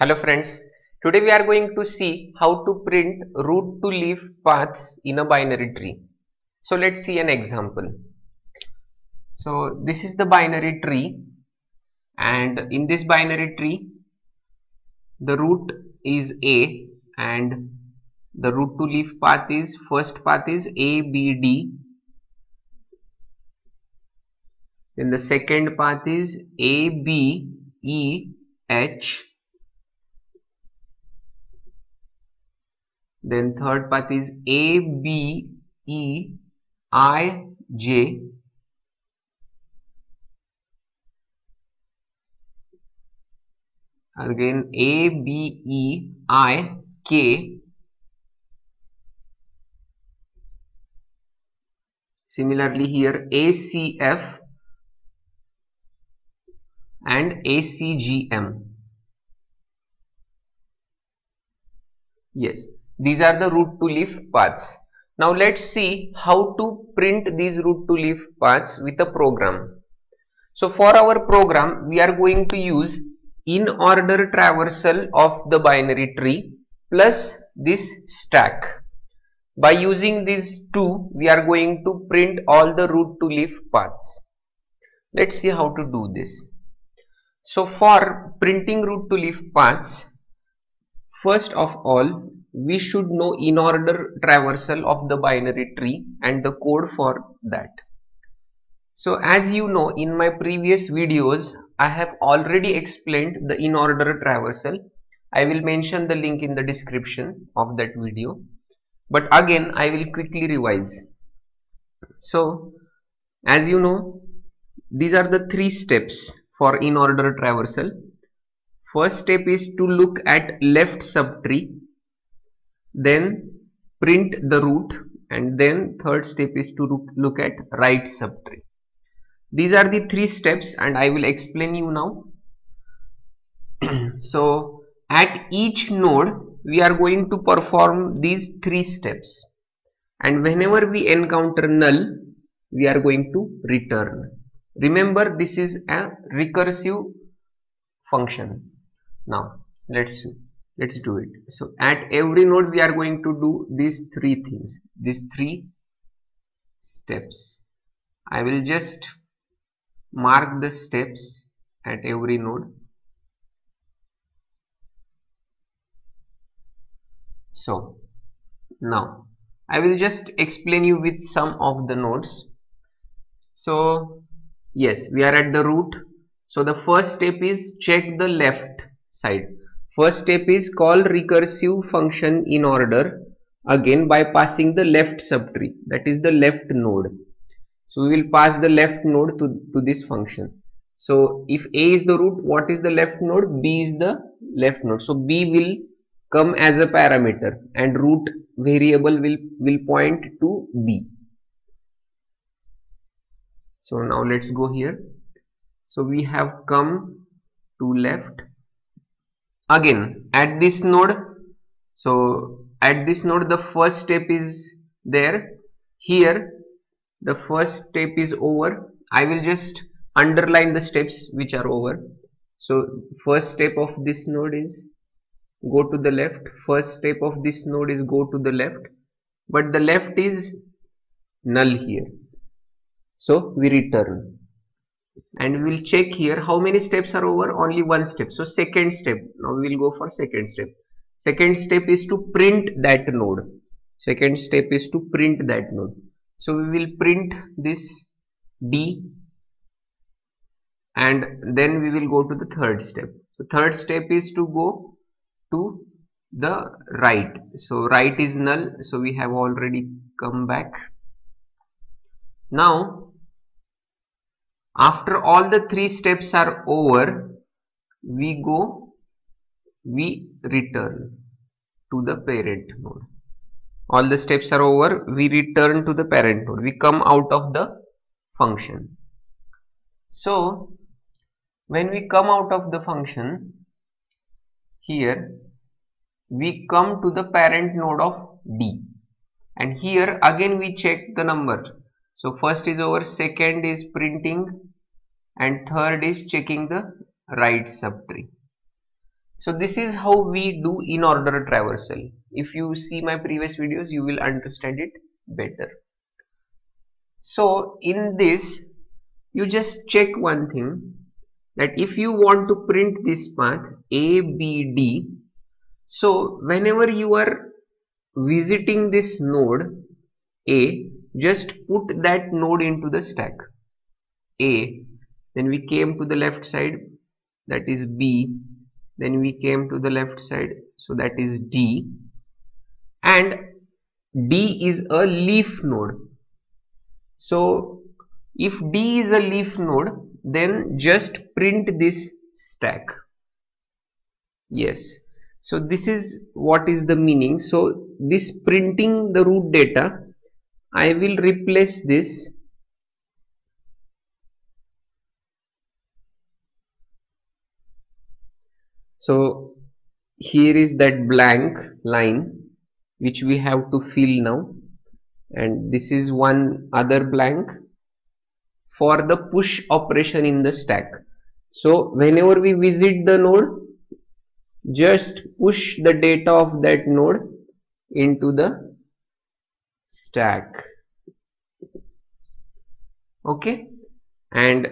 Hello friends, today we are going to see how to print root to leaf paths in a binary tree. So let's see an example. So this is the binary tree, and in this binary tree the root is A and the root to leaf path is, first path is A, B, D, then the second path is A, B, E, H, then third path is A, B, E, I, J, again A, B, E, I, K. Similarly here A, C, F and A, C, G, M. Yes. These are the root to leaf paths. Now let's see how to print these root to leaf paths with a program. So for our program we are going to use in order traversal of the binary tree plus this stack. By using these two we are going to print all the root to leaf paths. Let's see how to do this. So for printing root to leaf paths, first of all we should know in order traversal of the binary tree and the code for that. So as you know, in my previous videos I have already explained the in order traversal. I will mention the link in the description of that video, but again I will quickly revise. So as you know, these are the three steps for in order traversal. First step is to look at left subtree, then print the root, and then third step is to look at right subtree. These are the three steps and I will explain you now. So at each node we are going to perform these three steps, and whenever we encounter null we are going to return. Remember, this is a recursive function. Now let's do it. So at every node we are going to do these three things, these three steps. I will just mark the steps at every node. So now I will just explain you with some of the nodes. So yes, we are at the root. So the first step is check the left side. First step is call recursive function in order, again by passing the left subtree, that is the left node. So we will pass the left node to this function. So if A is the root, what is the left node? B is the left node. So B will come as a parameter and root variable will point to B. So now let's go here. So we have come to left. Again at this node, so at this node the first step is there. Here the first step is over. I will just underline the steps which are over. So first step of this node is go to the left, first step of this node is go to the left, but the left is null here, so we return. And we will check here how many steps are over, only one step. So second step, now we will go for second step. Second step is to print that node. Second step is to print that node. So we will print this D and then we will go to the third step. So third step is to go to the right. So right is null, so we have already come back. Now after all the three steps are over, we return to the parent node. All the steps are over, we return to the parent node. We come out of the function. So when we come out of the function, here we come to the parent node of D, and here again we check the number. So first is over, second is printing, and third is checking the right subtree. So this is how we do in order traversal. If you see my previous videos, you will understand it better. So in this, you just check one thing, that if you want to print this path A, B, D, so whenever you are visiting this node A, just put that node into the stack A. Then we came to the left side, that is B. Then we came to the left side, so that is D. And D is a leaf node. So if D is a leaf node, then just print this stack. Yes. So this is what is the meaning. So this printing the root data, I will replace this . So here is that blank line which we have to fill now, and this is one other blank for the push operation in the stack. So whenever we visit the node, just push the data of that node into the stack. Okay, and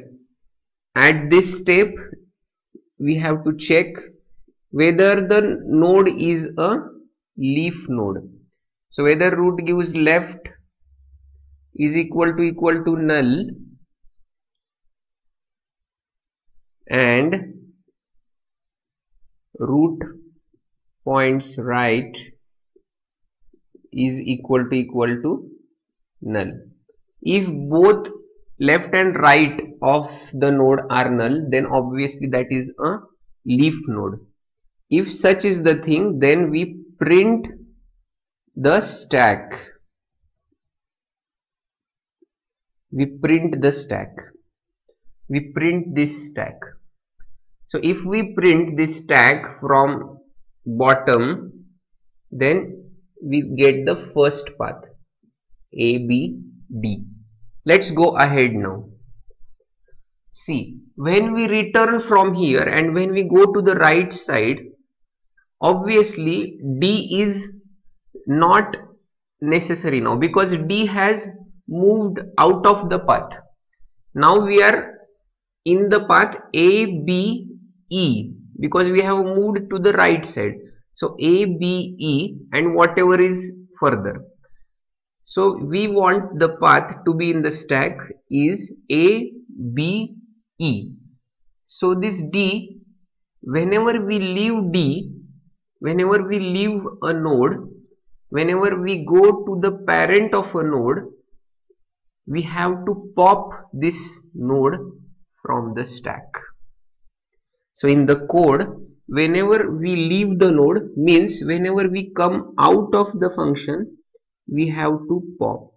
at this step we have to check whether the node is a leaf node. So whether root gives left is equal to null, and root points right is equal to null. If both left and right of the node are null, then obviously that is a leaf node. If such is the thing, then we print the stack. We print the stack. We print this stack. So if we print this stack from bottom, then we get the first path A, B, D. Let's go ahead now. See, when we return from here and when we go to the right side, obviously D is not necessary now, because D has moved out of the path. Now we are in the path A, B, E, because we have moved to the right side. So A, B, E, and whatever is further. So we want the path to be in the stack is A, B, E. So this D, whenever we leave D, whenever we leave a node, whenever we go to the parent of a node, we have to pop this node from the stack. So in the code, whenever we leave the node means whenever we come out of the function, we have to pop.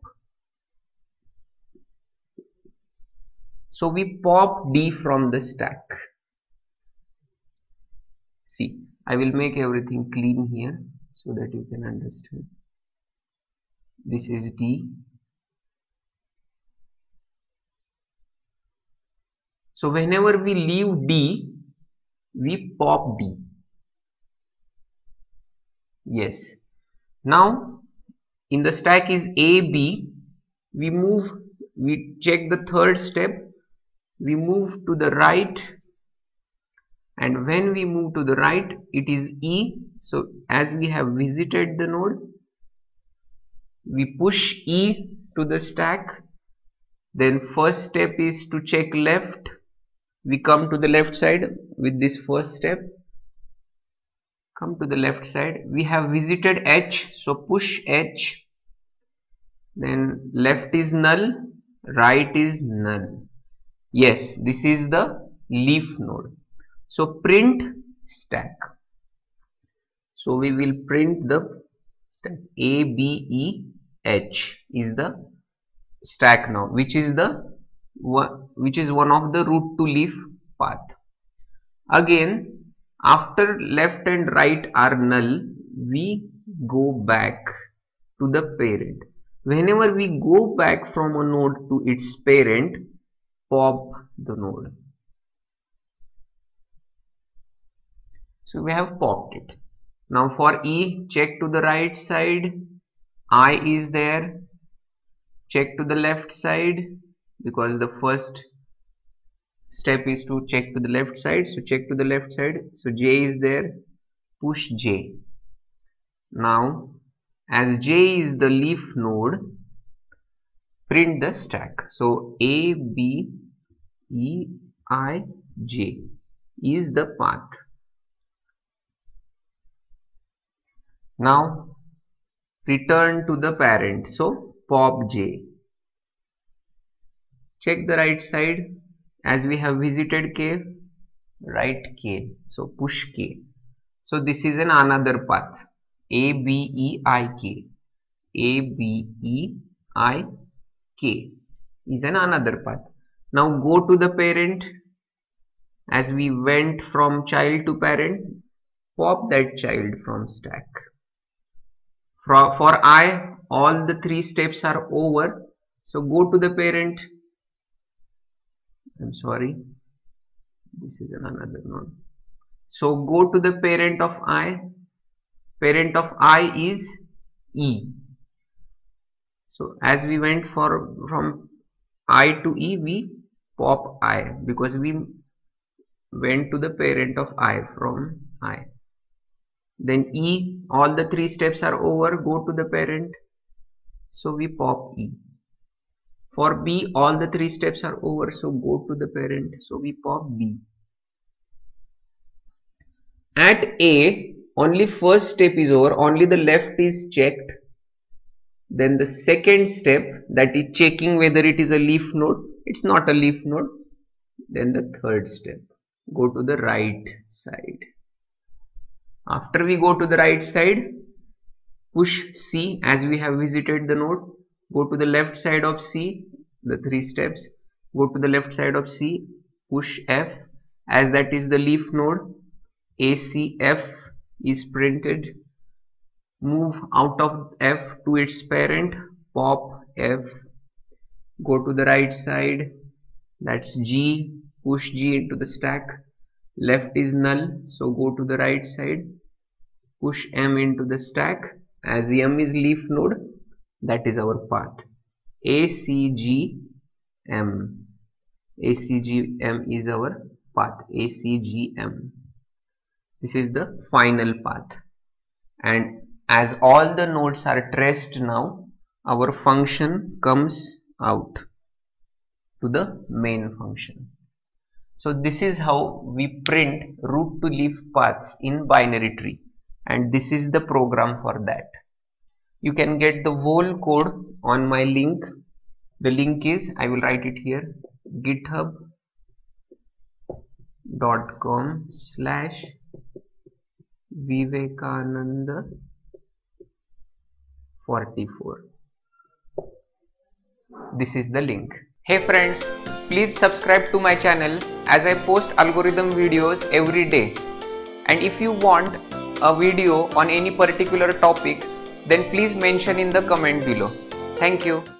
So we pop D from the stack. See, I will make everything clean here so that you can understand. This is D. So whenever we leave D, we pop D. Yes. Now in the stack is A, B. We move, we check the third step. We move to the right, and when we move to the right, it is E. So as we have visited the node, we push E to the stack. Then first step is to check left. We come to the left side with this first step. Come to the left side. We have visited H, so push H. Then left is null, right is null. Yes, this is the leaf node. So print stack. So we will print the stack. A, B, E, H is the stack now, which is the one of the root to leaf path. Again, after left and right are null, we go back to the parent. Whenever we go back from a node to its parent, pop the node. So we have popped it. Now for E, check to the right side. I is there. Check to the left side, because the first step is to check to the left side. So check to the left side. So J is there. Push J. Now as J is the leaf node, print the stack. So A, B, E, I, J is the path. Now return to the parent. So pop J. Check the right side. As we have visited K, write K. So push K. So this is another path. A, B, E, I, K. A, B, E, I, K is another path. Now go to the parent. As we went from child to parent, pop that child from stack. For I, all the three steps are over. So go to the parent. I'm sorry, this is another node. So go to the parent of I. Parent of I is E. So as we went from I to E, we pop I, because we went to the parent of I from I. Then E, all the three steps are over, go to the parent. So we pop E. For B, all the three steps are over, so go to the parent. So we pop B. At A, only first step is over, only the left is checked. Then the second step, that is checking whether it is a leaf node, it's not a leaf node. Then the third step, go to the right side. After we go to the right side, push C as we have visited the node. Go to the left side of C, the three steps. Go to the left side of C, push F, as that is the leaf node. ACF is printed. Move out of F to its parent, pop F. Go to the right side, that's G, push G into the stack. Left is null, so go to the right side, push M into the stack. As M is leaf node, that is our path. A, C, G, M. A, C, G, M is our path. A, C, G, M. This is the final path. And as all the nodes are traced now, our function comes out to the main function. So this is how we print root to leaf paths in binary tree. And this is the program for that. You can get the whole code on my link. The link is, I will write it here, github.com/Vivekanand44. This is the link. Hey friends, please subscribe to my channel as I post algorithm videos every day. And if you want a video on any particular topic, then please mention in the comment below. Thank you.